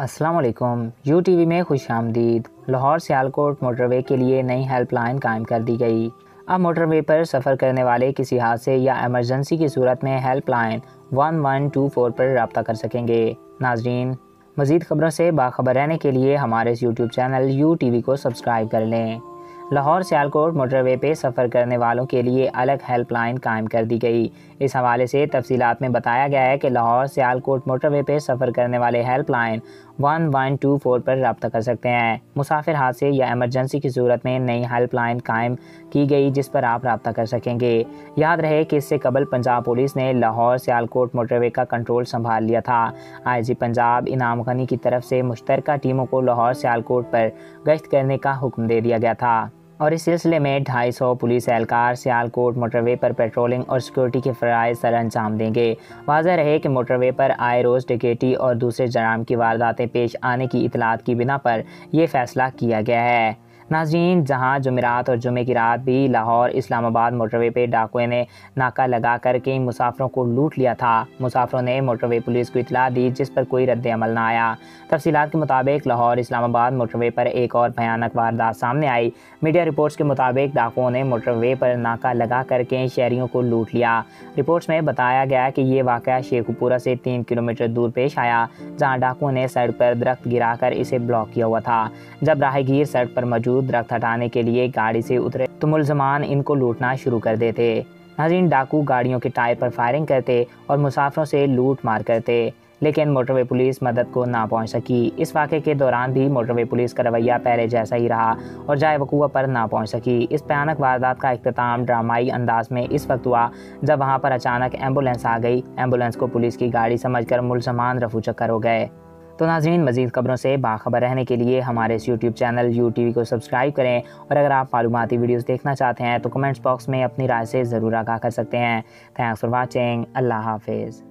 अस्सलाम वालेकुम। UTV में खुश आमदीद। लाहौर सियालकोट मोटरवे के लिए नई हेल्पलाइन कायम कर दी गई। अब मोटरवे पर सफ़र करने वाले किसी हादसे या एमरजेंसी की सूरत में हेल्पलाइन 1124 पर रब्ता कर सकेंगे। नाजरीन, मज़ीद खबरों से बाखबर रहने के लिए हमारे इस YouTube चैनल UTV को सब्सक्राइब कर लें। लाहौर सियालकोट मोटरवे पर सफ़र करने वालों के लिए अलग हेल्पलाइन कायम कर दी गई। इस हवाले से तफसीलात में बताया गया है कि लाहौर सियालकोट मोटरवे पर सफ़र करने वाले हेल्पलाइन 1124 पर रब्ता कर सकते हैं। मुसाफिर हादसे या एमरजेंसी की सूरत में नई हेल्पलाइन कायम की गई जिस पर आप रब्ता कर सकेंगे। याद रहे कि इससे कबल पंजाब पुलिस ने लाहौर सियालकोट मोटरवे का कंट्रोल संभाल लिया था। IG पंजाब इनाम गनी की तरफ से मुश्तरका टीमों को लाहौर सियालकोट पर गश्त करने का हुक्म दे दिया गया था और इस सिलसिले में 250 पुलिस एहलकार सियालकोट मोटरवे पर पेट्रोलिंग और सिक्योरिटी के फ़राइज़ सर अंजाम देंगे। वाज़ह रहे कि मोटरवे पर आए रोज़ डकैती और दूसरे जराम की वारदातें पेश आने की इतलात की बिना पर यह फ़ैसला किया गया है। नाज़रीन, जहाँ जुमेरात और जुमे की रात भी लाहौर इस्लामाबाद मोटरवे पर डाकुओं ने नाका लगा कर कई मुसाफिरों को लूट लिया था। मुसाफिरों ने मोटरवे पुलिस को इतला दी जिस पर कोई रद्द अमल ना आया। तफसीलात के मुताबिक लाहौर इस्लामाबाद मोटरवे पर एक और भयानक वारदात सामने आई। मीडिया रिपोर्ट्स के मुताबिक डाकुओं ने मोटरवे पर नाका लगा कर कई शहरियों को लूट लिया। रिपोर्ट्स में बताया गया कि ये वाक़या शेखपुरा से 3 किलोमीटर दूर पेश आया, जहाँ डाकुओं ने सड़क पर दरख्त गिरा कर इसे ब्लॉक किया हुआ था। जब राहगीर सड़क पर मौजूद दरख्त हटाने के लिए गाड़ी से उतरे तो मुलजमान इनको लूटना शुरू कर देते। नाज़रीन, डाकू गाड़ियों के टायर पर फायरिंग करते और मुसाफिरों से लूट मार करते, लेकिन मोटरवे पुलिस मदद को ना पहुंच सकी। इस वाक़े के दौरान भी मोटरवे पुलिस का रवैया पहले जैसा ही रहा और जाए वकूआ पर ना पहुंच सकी। इस भयानक वारदात का इख्तिताम ड्रामाई अंदाज में इस वक्त हुआ जब वहां पर अचानक एम्बुलेंस आ गई। एम्बुलेंस को पुलिस की गाड़ी समझ कर मुलजमान रफू चक्कर हो गए। तो नाज़रीन, मज़ीद खबरों से बाखबर रहने के लिए हमारे इस YouTube चैनल UTV को सब्सक्राइब करें और अगर आप मालूमाती वीडियोस देखना चाहते हैं तो कमेंट्स बॉक्स में अपनी राय से ज़रूर आगाह कर सकते हैं। Thanks for watching. अल्लाह हाफिज़।